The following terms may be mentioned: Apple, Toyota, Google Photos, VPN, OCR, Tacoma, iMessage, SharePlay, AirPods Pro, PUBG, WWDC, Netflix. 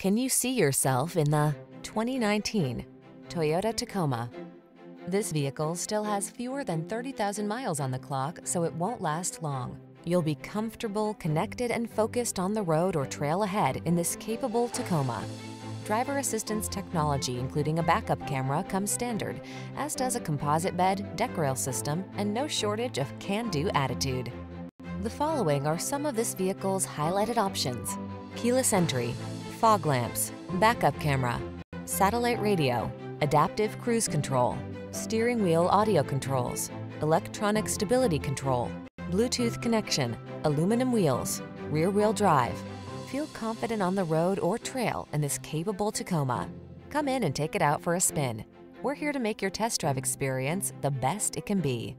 Can you see yourself in the 2019 Toyota Tacoma? This vehicle still has fewer than 30,000 miles on the clock, so it won't last long. You'll be comfortable, connected, and focused on the road or trail ahead in this capable Tacoma. Driver assistance technology, including a backup camera, comes standard, as does a composite bed, deck rail system, and no shortage of can-do attitude. The following are some of this vehicle's highlighted options: keyless entry, fog lamps, backup camera, satellite radio, adaptive cruise control, steering wheel audio controls, electronic stability control, Bluetooth connection, aluminum wheels, rear-wheel drive. Feel confident on the road or trail in this capable Tacoma. Come in and take it out for a spin. We're here to make your test drive experience the best it can be.